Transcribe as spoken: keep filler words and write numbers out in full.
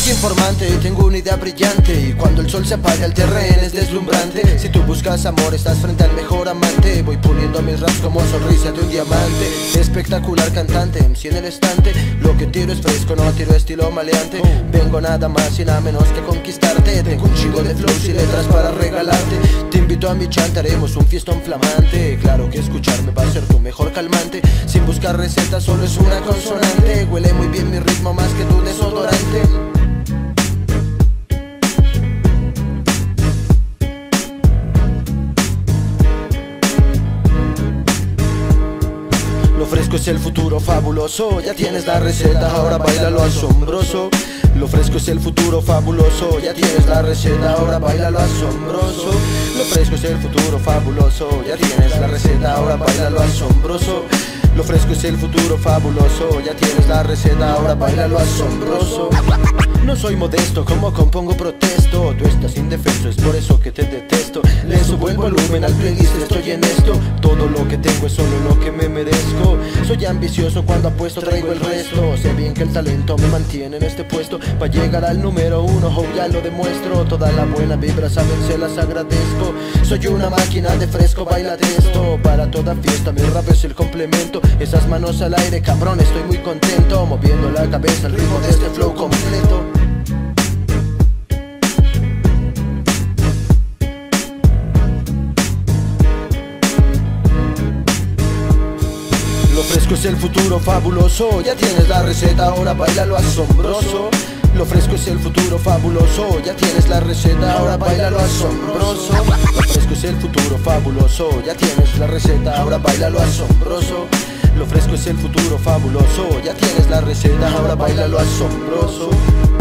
soy informante, tengo una idea brillante. Y cuando el sol se apaga el terreno es deslumbrante. Si tú buscas amor estás frente al mejor amante. Voy poniendo mis raps como sonrisa de un diamante. Espectacular cantante, M C en el estante. Lo que tiro es fresco, no tiro estilo maleante. Vengo nada más y nada menos que conquistarte. Tengo un chingo de flows y letras para regalarte. Te invito a mi chanta, haremos un fiestón flamante. Claro que escucharme va a ser tu mejor calmante. Sin buscar recetas, solo es una consonante. Huele muy bien mi ritmo más que tu desodorante. Lo fresco es el futuro fabuloso, ya tienes la receta, ahora baila lo asombroso. Lo fresco es el futuro fabuloso, ya tienes la receta, ahora baila lo asombroso. Lo fresco es el futuro fabuloso, ya tienes la receta, ahora baila lo asombroso. Lo fresco es el futuro fabuloso, ya tienes la receta, ahora baila lo asombroso. No soy modesto, como compongo protesto. Tú estás indefenso, es por eso que te detesto. Le subo el volumen al playlist, estoy en esto. Todo lo que tengo es solo lo que me merezco. Soy ambicioso, cuando apuesto traigo el resto. Sé bien que el talento me mantiene en este puesto. Pa' llegar al número uno, oh, ya lo demuestro. Toda la buena vibra, saben, se las agradezco. Soy una máquina de fresco, baila de esto. Para toda fiesta, mi rap es el complemento. Esas manos al aire, cabrón, estoy muy contento. Moviendo la cabeza al ritmo de este flow completo. Lo fresco es el futuro fabuloso, ya tienes la receta, ahora baila lo asombroso. Lo fresco es el futuro fabuloso, ya tienes la receta, ahora baila lo asombroso. Lo fresco es el futuro fabuloso, ya tienes la receta, ahora baila lo asombroso. Lo fresco es el futuro fabuloso, ya tienes la receta, ahora baila lo asombroso.